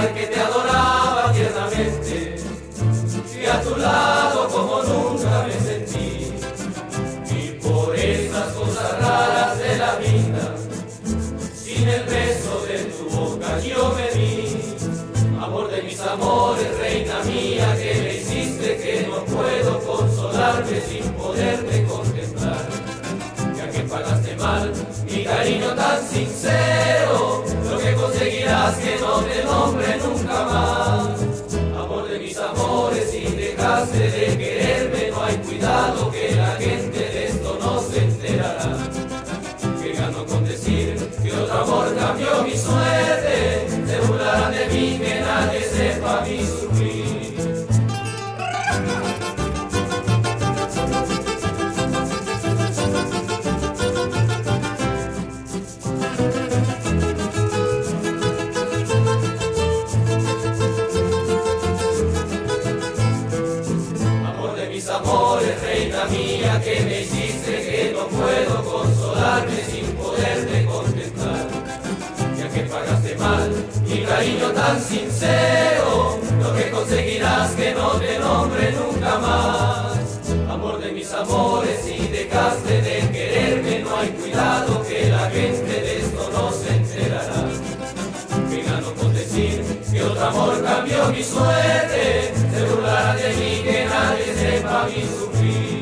mar que te adoraba tiernamente, y a tu lado como nunca me sentí. Y por esas cosas raras de la vida, sin el beso de tu boca yo me vi. Amor de mis amores, reina mía, que me hiciste, que no puedo consolarme sin poderte contemplar. Ya que pagaste mal mi cariño tan sincero, lo que conseguirás que no te nombre nunca más. Amor de mis amores, si dejaste de quererme, no hay cuidado que la gente de esto no se enterará. Que gano con decir que otro amor cambió mi suerte, se burlarán de mí, que nadie sepa mi sufrir. Amores, reina mía, que me hiciste, que no puedo consolarme sin poderte contemplar. Ya que pagaste mal mi cariño tan sincero, lo que conseguirás que no te nombre nunca más. Amor de mis amores, si dejaste de quererme, no hay cuidado que la gente de esto no se enterará. Que gano con decir que otro amor cambió mi suerte, se burlará de mí, que nadie sepa mi sufrir.